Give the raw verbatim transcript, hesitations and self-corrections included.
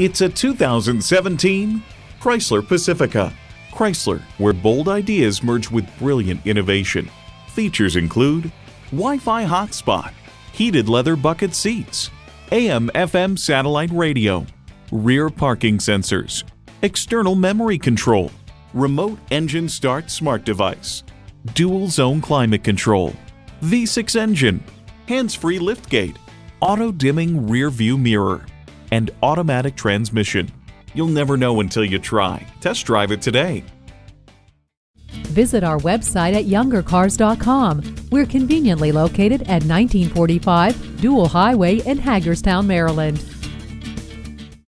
It's a two thousand seventeen Chrysler Pacifica. Chrysler, where bold ideas merge with brilliant innovation. Features include Wi-Fi hotspot, heated leather bucket seats, A M F M satellite radio, rear parking sensors, external memory control, remote engine start smart device, dual zone climate control, V six engine, hands-free liftgate, auto-dimming rear view mirror, and automatic transmission. You'll never know until you try. Test drive it today. Visit our website at younger cars dot com. We're conveniently located at nineteen forty-five Dual Highway in Hagerstown, Maryland.